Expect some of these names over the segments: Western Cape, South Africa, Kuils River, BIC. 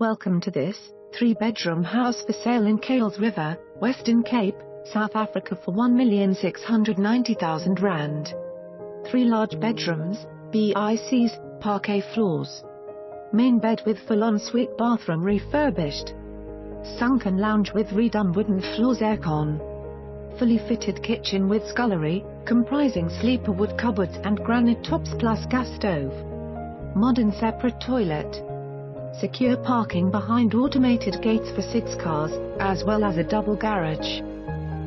Welcome to this 3-bedroom house for sale in Kuils River, Western Cape, South Africa for R1,690,000. 3 large bedrooms, BICs, parquet floors. Main bed with full ensuite bathroom refurbished. Sunken lounge with redone wooden floors, aircon. Fully fitted kitchen with scullery, comprising sleeper wood cupboards and granite tops plus gas stove. Modern separate toilet. Secure parking behind automated gates for 6 cars, as well as a double garage.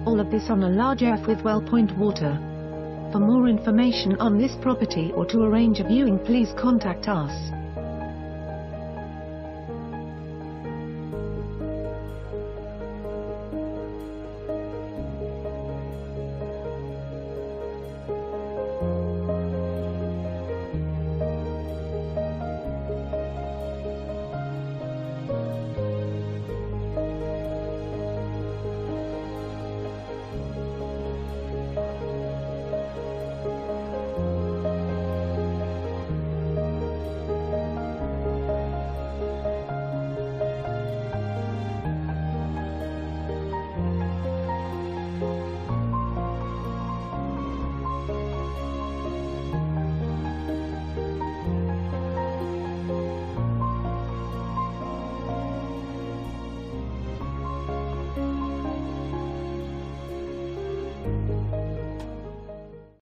All of this on a large F with well-point water. For more information on this property or to arrange a viewing, please contact us.